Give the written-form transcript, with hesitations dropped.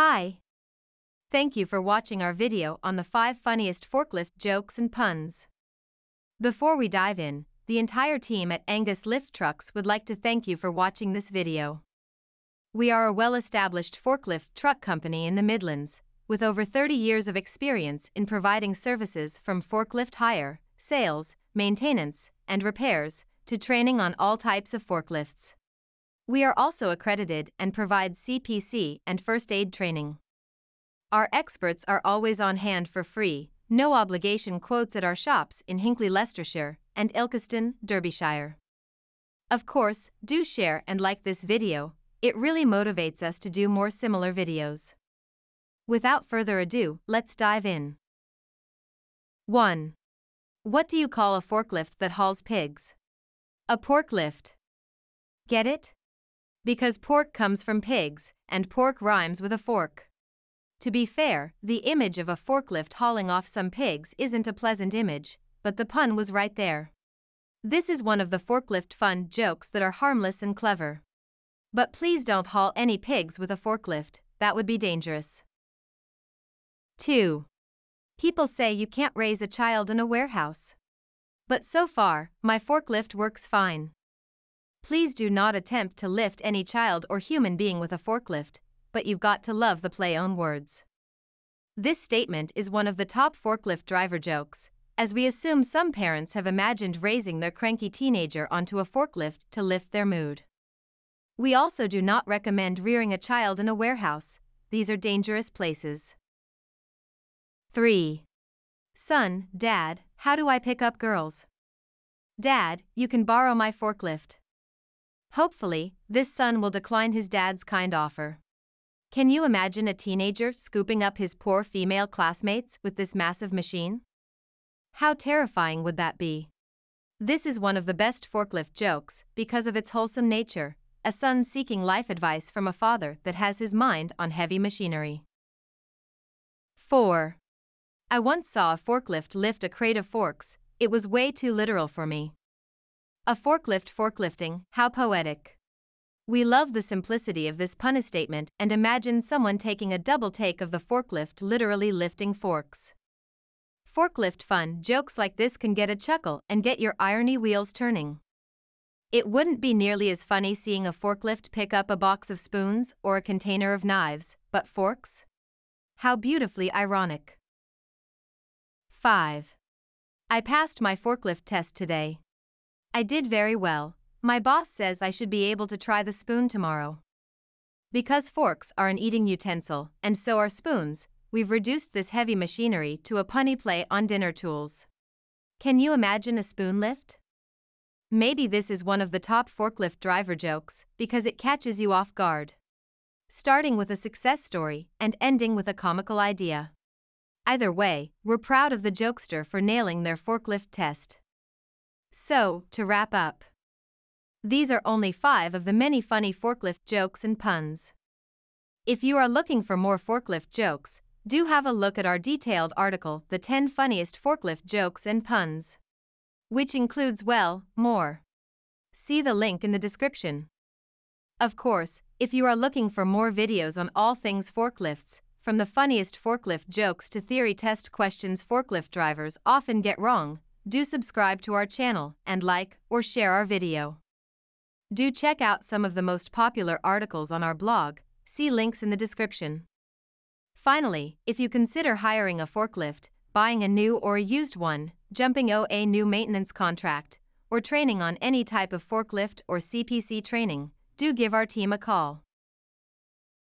Hi! Thank you for watching our video on the 5 funniest forklift jokes and puns. Before we dive in, the entire team at Angus Lift Trucks would like to thank you for watching this video. We are a well-established forklift truck company in the Midlands, with over 30 years of experience in providing services from forklift hire, sales, maintenance, and repairs, to training on all types of forklifts. We are also accredited and provide CPC and first aid training. Our experts are always on hand for free, no obligation quotes at our shops in Hinckley, Leicestershire, and Ilkeston, Derbyshire. Of course, do share and like this video, it really motivates us to do more similar videos. Without further ado, let's dive in. 1. What do you call a forklift that hauls pigs? A porklift. Get it? Because pork comes from pigs, and pork rhymes with a fork. To be fair, the image of a forklift hauling off some pigs isn't a pleasant image, but the pun was right there. This is one of the forklift fun jokes that are harmless and clever. But please don't haul any pigs with a forklift, that would be dangerous. 2. People say you can't raise a child in a warehouse. But so far, my forklift works fine. Please do not attempt to lift any child or human being with a forklift, but you've got to love the play on words. This statement is one of the top forklift driver jokes, as we assume some parents have imagined raising their cranky teenager onto a forklift to lift their mood. We also do not recommend rearing a child in a warehouse, these are dangerous places. 3. Son, Dad, how do I pick up girls? Dad, you can borrow my forklift. Hopefully, this son will decline his dad's kind offer. Can you imagine a teenager scooping up his poor female classmates with this massive machine? How terrifying would that be? This is one of the best forklift jokes because of its wholesome nature, a son seeking life advice from a father that has his mind on heavy machinery. 4. I once saw a forklift lift a crate of forks, it was way too literal for me. A forklift forklifting, how poetic. We love the simplicity of this pun statement and imagine someone taking a double take of the forklift literally lifting forks. Forklift fun jokes like this can get a chuckle and get your irony wheels turning. It wouldn't be nearly as funny seeing a forklift pick up a box of spoons or a container of knives, but forks? How beautifully ironic. 5. I passed my forklift test today. I did very well. My boss says I should be able to try the spoon tomorrow. Because forks are an eating utensil, and so are spoons, we've reduced this heavy machinery to a punny play on dinner tools. Can you imagine a spoon lift? Maybe this is one of the top forklift driver jokes because it catches you off guard. Starting with a success story and ending with a comical idea. Either way, we're proud of the jokester for nailing their forklift test. So, to wrap up, these are only 5 of the many funny forklift jokes and puns. If you are looking for more forklift jokes, do have a look at our detailed article, The 10 Funniest Forklift Jokes and Puns, which includes well, more. See the link in the description. Of course, if you are looking for more videos on all things forklifts, from the funniest forklift jokes to theory test questions forklift drivers often get wrong, do subscribe to our channel and like or share our video. Do check out some of the most popular articles on our blog, see links in the description. Finally, if you consider hiring a forklift, buying a new or a used one, jumping on a new maintenance contract, or training on any type of forklift or CPC training, do give our team a call.